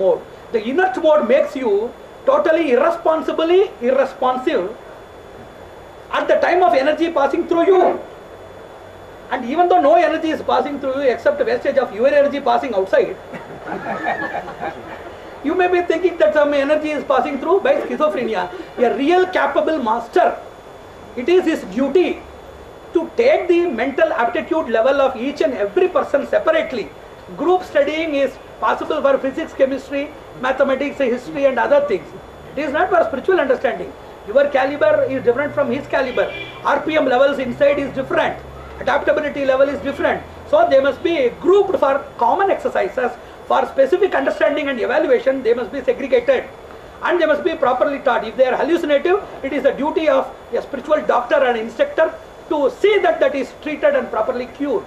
mode. The inert mode makes you totally irresponsive at the time of energy passing through you. And even though no energy is passing through you except wastage of your energy passing outside, you may be thinking that some energy is passing through by schizophrenia. A real capable master, it is his duty to take the mental aptitude level of each and every person separately. Group studying is possible for physics, chemistry, mathematics, history and other things. It is not for spiritual understanding. Your caliber is different from his caliber. RPM levels inside is different. Adaptability level is different. So they must be grouped for common exercises. For specific understanding and evaluation, they must be segregated. And they must be properly taught. If they are hallucinative, it is the duty of a spiritual doctor and instructor to see that that is treated and properly cured.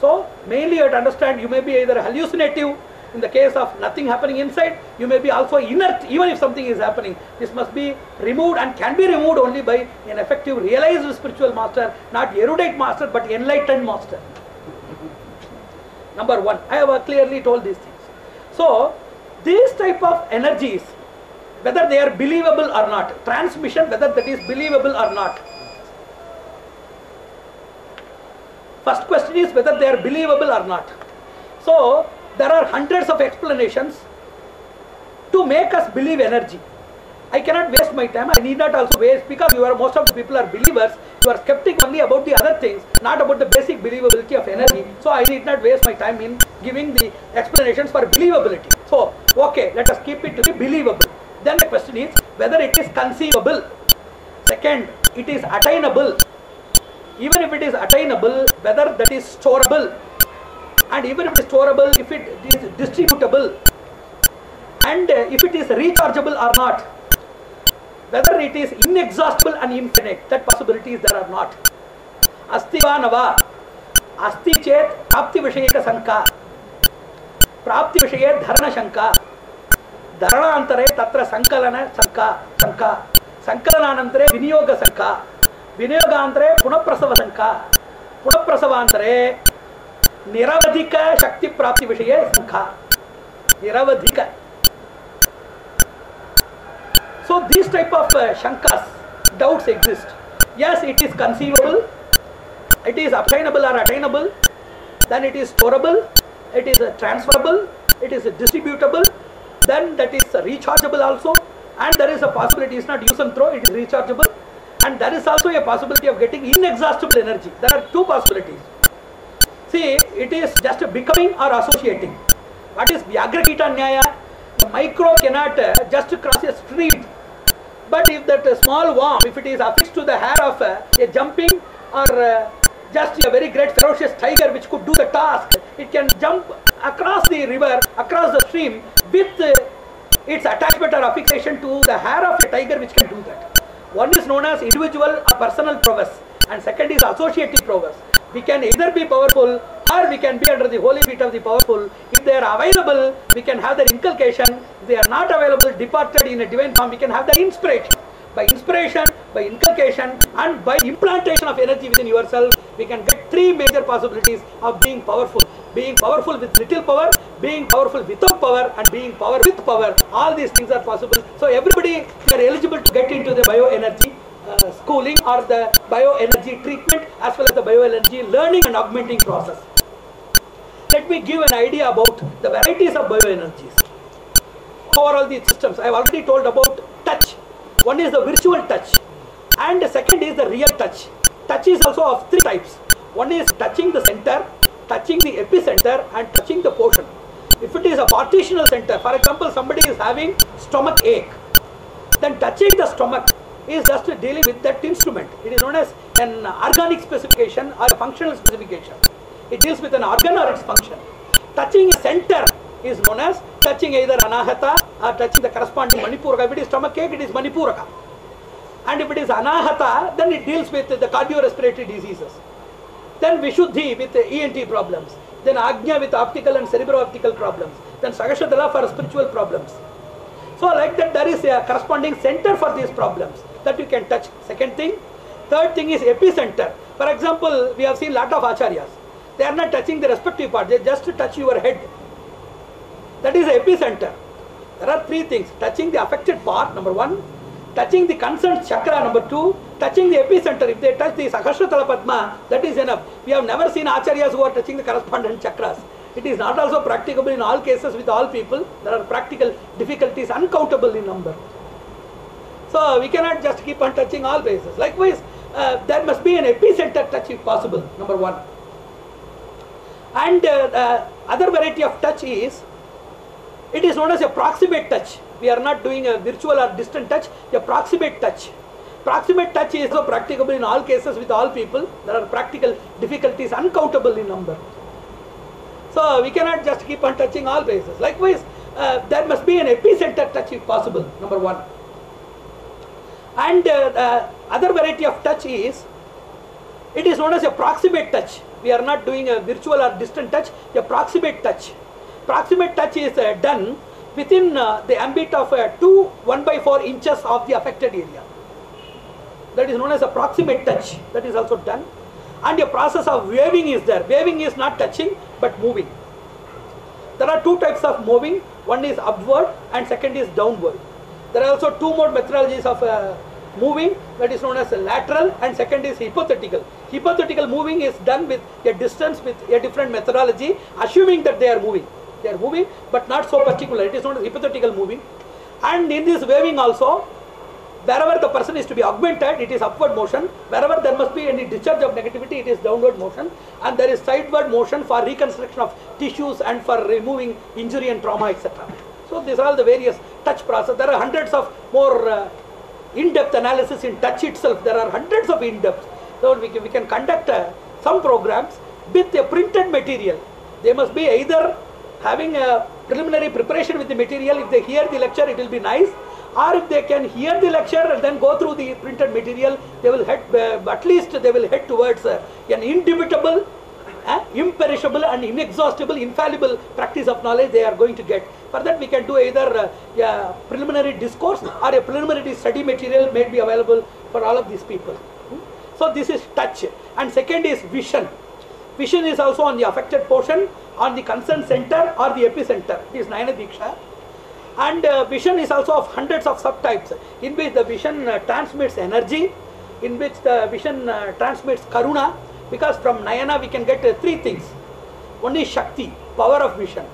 So mainly you have to understand, you may be either hallucinative in the case of nothing happening inside, you may be also inert even if something is happening. This must be removed and can be removed only by an effective realized spiritual master, not erudite master but enlightened master. Number one, I have clearly told these things. So these type of energies, whether they are believable or not, transmission, whether that is believable or not. First question is whether they are believable or not. So there are hundreds of explanations to make us believe energy. I cannot waste my time. I need not also waste, because you are, most of the people are believers. You are skeptic only about the other things, not about the basic believability of energy. So I need not waste my time in giving the explanations for believability. So okay, let us keep it to be believable. Then the question is whether it is conceivable. Second, it is attainable. Even if it is attainable, whether that is storable, and even if it is storable, if it is distributable, and if it is rechargeable or not, whether it is inexhaustible and infinite, that possibility is there or not. Asti va nava, asti chet prapti vishayeka sanka, prapti vishaye dharana shanka, dharana antare tatra sankalana sanka, sanka, sankalana antare vinyoga sanka. विनियोगांतरे पुनःप्रसवांका पुनःप्रसवांतरे निरावधिक शक्ति प्राप्ति विषय संख्या निरावधिक. So these type of shankas, doubts exist. Yes, it is conceivable, it is obtainable or attainable, then it is storable, it is transferable, it is distributable, then that is rechargeable also, and there is a possibility, it's not use and throw, it is rechargeable. And there is also a possibility of getting inexhaustible energy. There are two possibilities. See, it is just becoming or associating. What is Vyagrakita Nyaya? The micro cannot just cross a street. But if that small worm, if it is affixed to the hair of a jumping or just a very great ferocious tiger which could do the task, it can jump across the river, across the stream with its attachment or affixation to the hair of a tiger which can do that. One is known as individual or personal prowess, and second is associative prowess. We can either be powerful or we can be under the holy feet of the powerful. If they are available, we can have their inculcation. If they are not available, departed in a divine form, we can have their inspiration. By inspiration, by inculcation, and by implantation of energy within yourself, we can get three major possibilities of being powerful. Being powerful with little power, being powerful without power, and being power with power. All these things are possible. So everybody, you are eligible to get into the bioenergy schooling or the bioenergy treatment as well as the bioenergy learning and augmenting process. Let me give an idea about the varieties of bioenergies. Overall these systems, I have already told about touch. One is the virtual touch and the second is the real touch. Touch is also of three types. One is touching the center, touching the epicenter and touching the portion. If it is a partitional center, for example, somebody is having stomach ache, then touching the stomach is just dealing with that instrument. It is known as an organic specification or a functional specification. It deals with an organ or its function. Touching a center is known as touching either anahata or touching the corresponding manipuraka. If it is stomach ache, it is manipuraka. And if it is anahata, then it deals with the cardiorespiratory diseases. Then Vishuddhi with ENT problems, then Ajna with optical and cerebro-optical problems, then Sagashadala for spiritual problems. So like that there is a corresponding center for these problems that you can touch. Second thing. Third thing is epicenter. For example, we have seen lot of acharyas. They are not touching the respective part, they just touch your head. That is epicenter. There are three things: touching the affected part, number one; touching the concerned chakra, number two; touching the epicenter. If they touch the Sakhasratala Padma, that is enough. We have never seen acharyas who are touching the correspondent chakras. It is not also practicable in all cases with all people. There are practical difficulties uncountable in number. So we cannot just keep on touching all places. Likewise, there must be an epicenter touch if possible, number one. And other variety of touch is, it is known as a proximate touch. We are not doing a virtual or distant touch, a proximate touch. Proximate touch is also practicable in all cases with all people. There are practical difficulties uncountable in number. So we cannot just keep on touching all places. Likewise, there must be an epicenter touch if possible, number one. And other variety of touch is, it is known as a proximate touch. We are not doing a virtual or distant touch, a proximate touch. Proximate touch is done within the ambit of 2 1/4 inches of the affected area. That is known as a proximate touch. That is also done. And a process of waving is there. Waving is not touching but moving. There are two types of moving. One is upward and second is downward. There are also two more methodologies of moving. That is known as lateral and second is hypothetical. Hypothetical moving is done with a distance with a different methodology, assuming that they are moving. They are moving but not so particular. It is known as hypothetical moving. And in this waving also, wherever the person is to be augmented, it is upward motion. Wherever there must be any discharge of negativity, it is downward motion. And there is sideward motion for reconstruction of tissues and for removing injury and trauma, etc. So these are all the various touch processes. There are hundreds of more in-depth analysis in touch itself. There are hundreds of in-depth. So we can conduct some programs with a printed material. They must be either having a preliminary preparation with the material. If they hear the lecture, it will be nice. Or if they can hear the lecture and then go through the printed material, they will head, at least they will head towards an indubitable, imperishable and inexhaustible, infallible practice of knowledge they are going to get. For that we can do either a preliminary discourse or a preliminary study material may be available for all of these people. So this is touch. And second is vision. Vision is also on the affected portion, on the concerned center or the epicenter. It is Nayana Diksha. And vision is also of hundreds of subtypes, in which the vision transmits energy, in which the vision transmits karuna, because from Nayana we can get three things. One is Shakti, power of vision.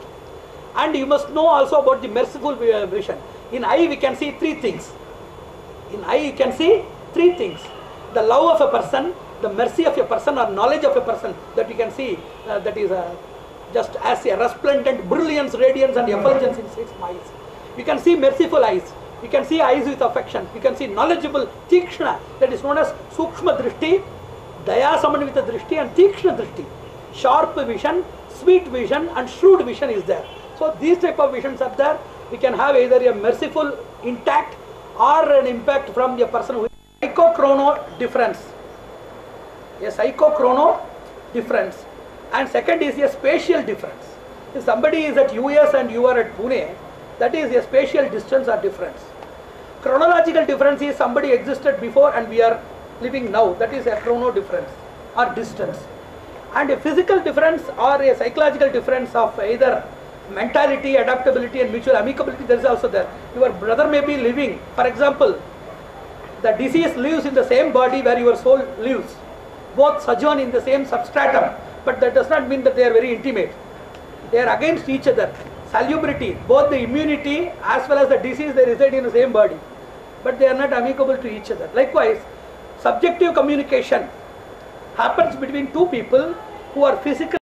And you must know also about the merciful vision. In eye we can see three things. In eye you can see three things: the love of a person, the mercy of a person or knowledge of a person that you can see, that is just as a resplendent brilliance, radiance and effulgence in its eyes. You can see merciful eyes, you can see eyes with affection, you can see knowledgeable tikshna, that is known as sukshma drishti, daya samanvita drishti and tikshna drishti. Sharp vision, sweet vision and shrewd vision is there. So these type of visions are there. We can have either a merciful intact or an impact from the person who is psychochrono difference. A psychochrono difference. And second is a spatial difference. If somebody is at US and you are at Pune, that is a spatial distance or difference. Chronological difference is somebody existed before and we are living now. That is a chrono difference or distance. And a physical difference or a psychological difference of either mentality, adaptability and mutual amicability, there is also there. Your brother may be living. For example, the disease lives in the same body where your soul lives. Both sojourn in the same substratum. But that does not mean that they are very intimate. They are against each other. Salubrity, both the immunity as well as the disease, they reside in the same body. But they are not amicable to each other. Likewise, subjective communication happens between two people who are physically